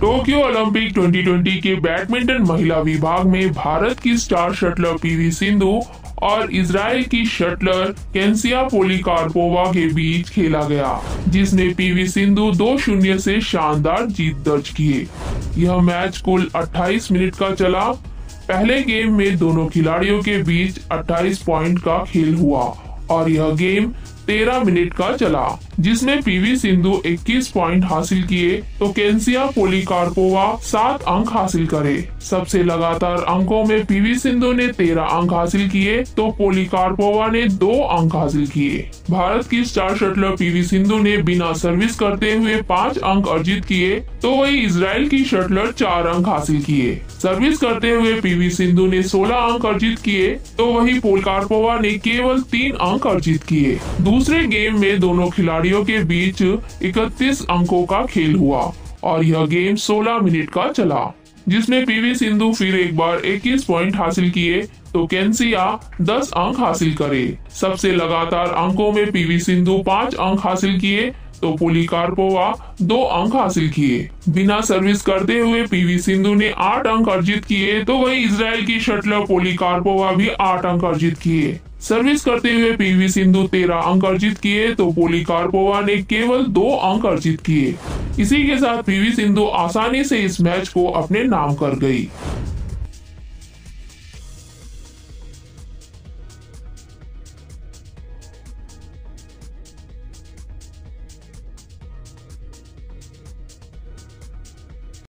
Tokyo Olympic 2020 के badminton महिला विभाग में भारत की स्टार शटलर पीवी सिंधु और इजरायल की शटलर केंसिया पोलिकार्पोवा के बीच खेला गया, जिसने पीवी सिंधु 2-0 से शानदार जीत दर्ज किए। यह मैच कुल 28 मिनट का चला। पहले गेम में दोनों खिलाड़ियों के बीच 28 पॉइंट का खेल हुआ और यह गेम 13 मिनट का चला, जिसमें पीवी सिंधु 21 पॉइंट हासिल किए तो केंसिया पोलिकार्पोवा 7 अंक हासिल करे। सबसे लगातार अंकों में पीवी सिंधु ने 13 अंक हासिल किए तो पोलिकार्पोवा ने 2 अंक हासिल किए। भारत की स्टार शटलर पीवी सिंधु ने बिना सर्विस करते हुए 5 अंक अर्जित किए तो वही इजरायल की शटलर 4 अंक हासिल किए। सर्विस करते हुए पीवी सिंधु ने 16 अंक अर्जित किए तो वही पोलिकार्पोवा ने केवल 3 अंक अर्जित किए। दूसरे गेम में दोनों खिलाड़ियों के बीच 31 अंकों का खेल हुआ और यह गेम 16 मिनट का चला, जिसमें पीवी सिंधु फिर एक बार 21 पॉइंट हासिल किए तो केंसिया 10 अंक हासिल करे। सबसे लगातार अंकों में पीवी सिंधु 5 अंक हासिल किए तो पोलिकार्पोवा 2 अंक हासिल किए। बिना सर्विस करते हुए पीवी सिंधु ने 8 अंक अर्जित किए तो वही इजरायल की शटलर पोलिकार्पोवा भी 8 अंक अर्जित किए। सर्विस करते हुए पीवी सिंधु 13 अंक अर्जित किए तो पोलिकार्पोवा ने केवल 2 अंक अर्जित किए। इसी के साथ पीवी सिंधु आसानी से इस मैच को अपने नाम कर गई।